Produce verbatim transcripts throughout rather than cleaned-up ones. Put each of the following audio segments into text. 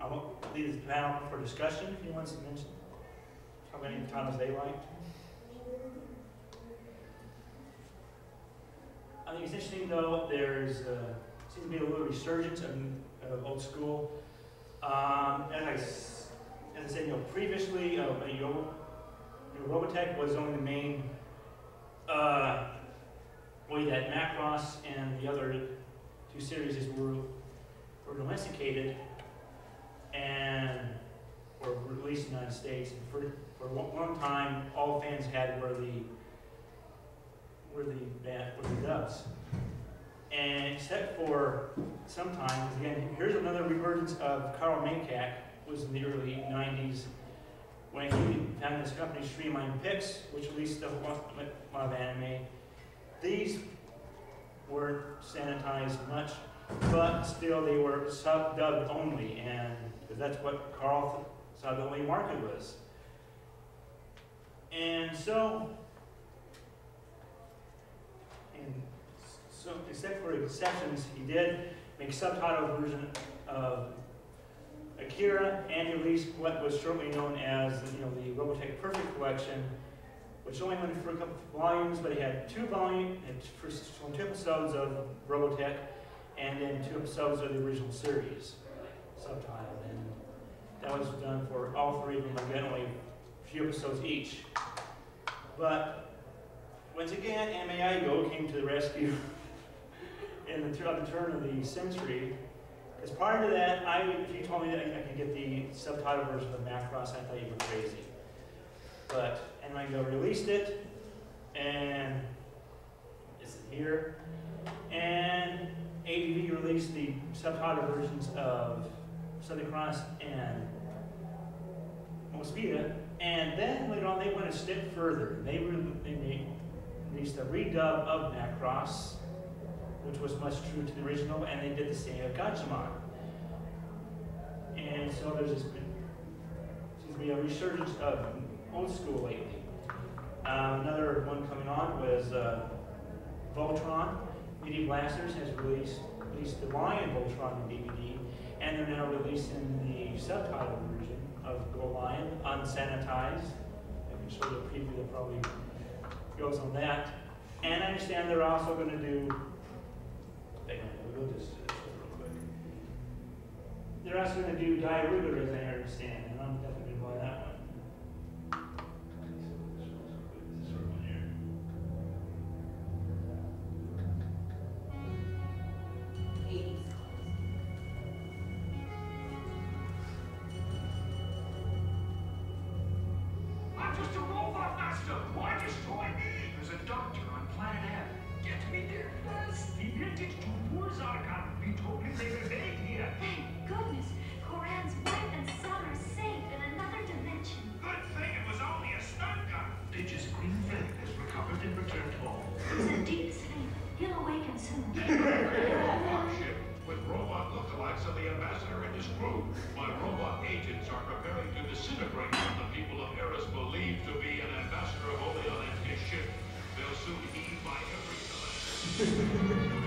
I won't leave this now for discussion. If he wants to mention how many times they liked. I think it's interesting though. There's uh, seems to be a little resurgence of, of old school. Um, as I as I said, you know, previously, uh, you know, Robotech was only the main uh, way that Macross and the other two series were were domesticated and were released in the United States. And for for one, one time, all fans had were the were the were the dubs, and except for sometimes again, here's another resurgence of Carl Macek, who was in the early nineties. When he founded this company, Streamline Picks, which released a lot of anime, these weren't sanitized much, but still they were sub-dubbed only, and that's what Carl saw the only market was. And so, and so, except for exceptions, he did make subtitle version of Akira, and he released what was shortly known as, you know, the Robotech Perfect Collection, which only went for a couple of volumes, but it had two volumes, two episodes of Robotech, and then two episodes of the original series, subtitled, and that was done for all three of them, again, only a few episodes each. But once again, AnimEigo came to the rescue in the turn of the century. Because prior to that, I, if you told me that I could get the subtitle version of Macross, I thought you were crazy. But AnimEigo released it, and it's here. And A D V released the subtitle versions of Southern Cross and Mospeada. And then later on, they went a step further. They, re they released a redub of Macross, which was much true to the original, and they did the same of Gatchaman. And so there's just been, seems to be a resurgence of old school lately. Um, another one coming on was uh, Voltron. D V D Blasters has released, released the Lion Voltron on D V D, and they're now releasing the subtitle version of Go Lion, unsanitized. I can show you a preview that probably goes on that. And I understand they're also going to do They're also going to do Di Ruger, as I understand, and I'm definitely going to buy that one. This one here. I'm just a robot master. Why destroy me? There's a doctor on planet Earth. Get me there first. The vintage to wars are gone. We told him they were made here. Goodness, Koran's wife and son are safe in another dimension. Good thing it was only a stun gun. Pidge's green flag is recovered and returned home. He's in deep sleep. He'll awaken soon. Robot ship with robot lookalikes of the ambassador and his crew. My robot agents are preparing to disintegrate what the people of Eris believe to be an ambassador of Oleon and his ship. They'll soon heed by every selection.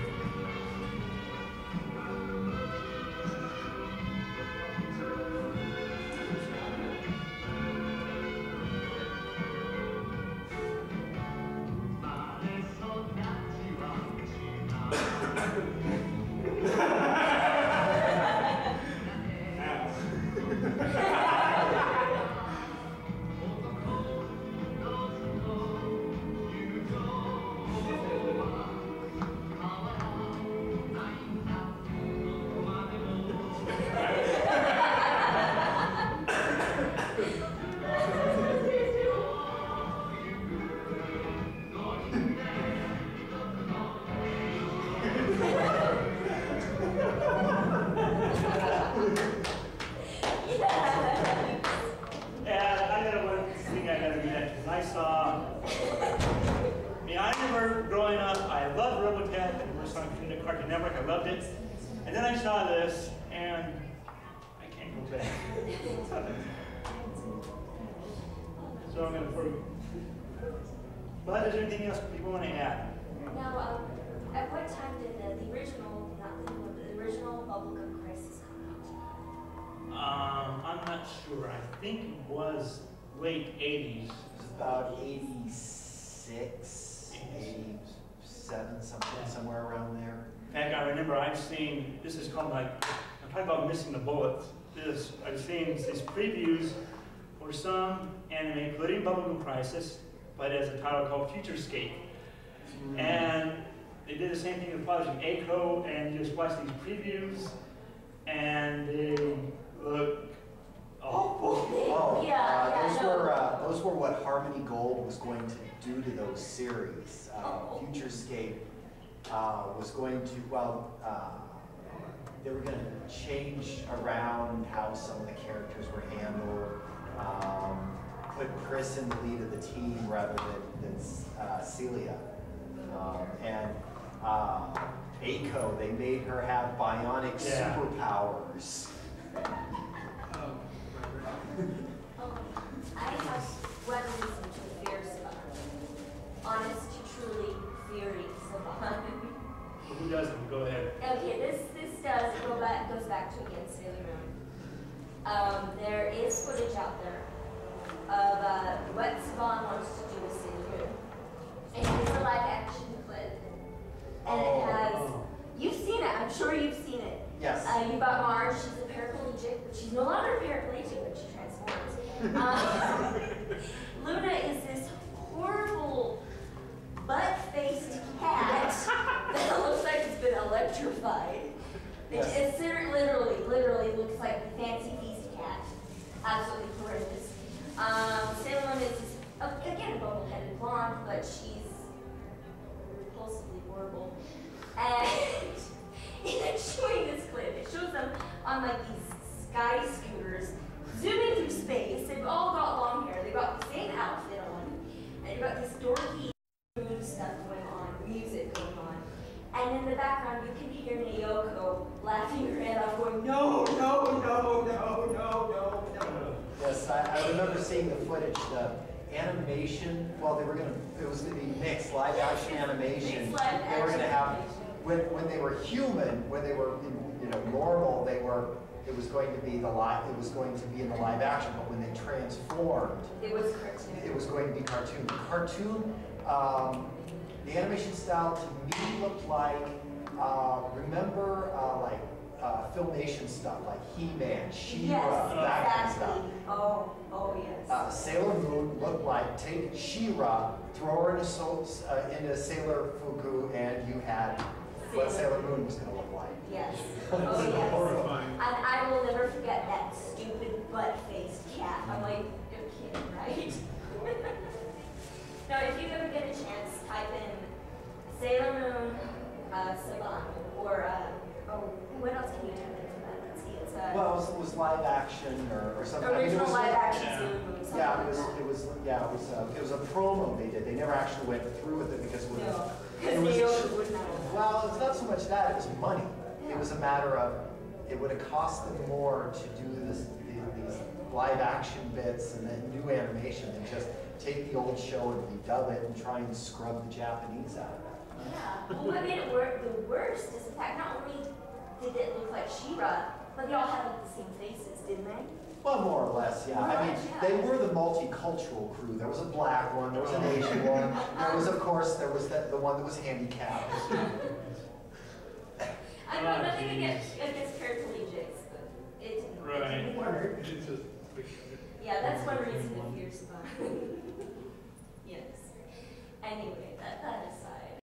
Uh, sure. I think it was late eighties. It was about eighty-six, eighty-seven, something, somewhere around there. In fact, I remember I've seen, this is called like, I'm talking about missing the bullet. This, I've seen these previews for some anime, including Bubblegum Crisis, but as a title called Futurescape. Mm. And they did the same thing with Project Echo, and you just watch these previews, and they look awful. Oh, yeah, uh, yeah, those, no. were, uh, those were what Harmony Gold was going to do to those series. Uh, oh. Futurescape uh, was going to, well, uh, they were going to change around how some of the characters were handled, um, put Chris in the lead of the team rather than, than uh, Celia. Um, and uh, Aiko, they made her have bionic yeah. superpowers. Oh, um, I have one reason to fear Saban. Honest, truly fearing Saban. Well, who doesn't? Go ahead. Okay, this this does go back goes back to again Sailor Moon. Um, there is footage out there of uh, what Saban wants to do with Sailor Moon. And it's a live action clip. And it has, you've seen it, I'm sure you've seen it. Yes. Uh, you bought Marge, she's a paraplegic, but she's no longer a paraplegic when she transforms. Um, Luna is this horrible butt-faced cat that looks like it's been electrified. Yes. It, it literally, literally looks like the Fancy Feast cat. Absolutely horrendous. Um, Salem is this again, a bubble-headed blonde, but she's repulsively horrible. And it's showing this clip. It shows them on like these sky scooters, zooming through space. They've all got long hair. They've got the same outfit on, and you've got this dorky moon stuff going on, music going on. And in the background, you can hear Miyoko laughing her head off, going, "No, no, no, no, no, no, no." Yes, I, I remember seeing the footage though. Animation, well, they were going to, it was going to be mixed live action animation. Mixed live they were going to have, when, when they were human, when they were, you know, normal, they were, it was going to be the live, it was going to be in the live action, but when they transformed, it was cartoon. It was going to be cartoon. Cartoon, um, the animation style to me looked like, uh, remember, uh, like, Uh, Filmation stuff like He Man, She Ra, yes, that exactly. kind of stuff. Oh, oh yes. Uh, Sailor Moon looked like take She Ra, throw her in a soul, uh, into Sailor Fuku, and you had what Sailor Moon was going to look like. Yes. Oh yes. Horrifying. And I will never forget that stupid butt-faced cat. I'm like, you're kidding, right? Now, if you ever get a chance, type in Sailor Moon, uh, Saban, or. Uh, Oh, what else can you type in for that? Let's see, it's a... Well, it was live action or, or something. Original I mean, was, live action yeah. Sailor Moon, something yeah, it was, like it was, yeah, it was, yeah, it was a promo they did. They never actually went through with it because... No, because it was, it was, well, it's not so much that. It was money. Yeah. It was a matter of, it would have cost them more to do this, these live action bits and then new animation than just take the old show and redub it and try and scrub the Japanese out of it. Yeah. Well, what made it work the worst is the fact not only did it look like She-Ra, but they all had like, the same faces, didn't they? Well, more or less, yeah. More I mean, yeah. they were the multicultural crew. There was a black one, there was an Asian one, there was, of course, there was the, the one that was handicapped. I don't know, nothing against, against paraplegics, but it didn't, right. it didn't work. Yeah, that's one reason to fear Saban. Yes. Anyway, that. that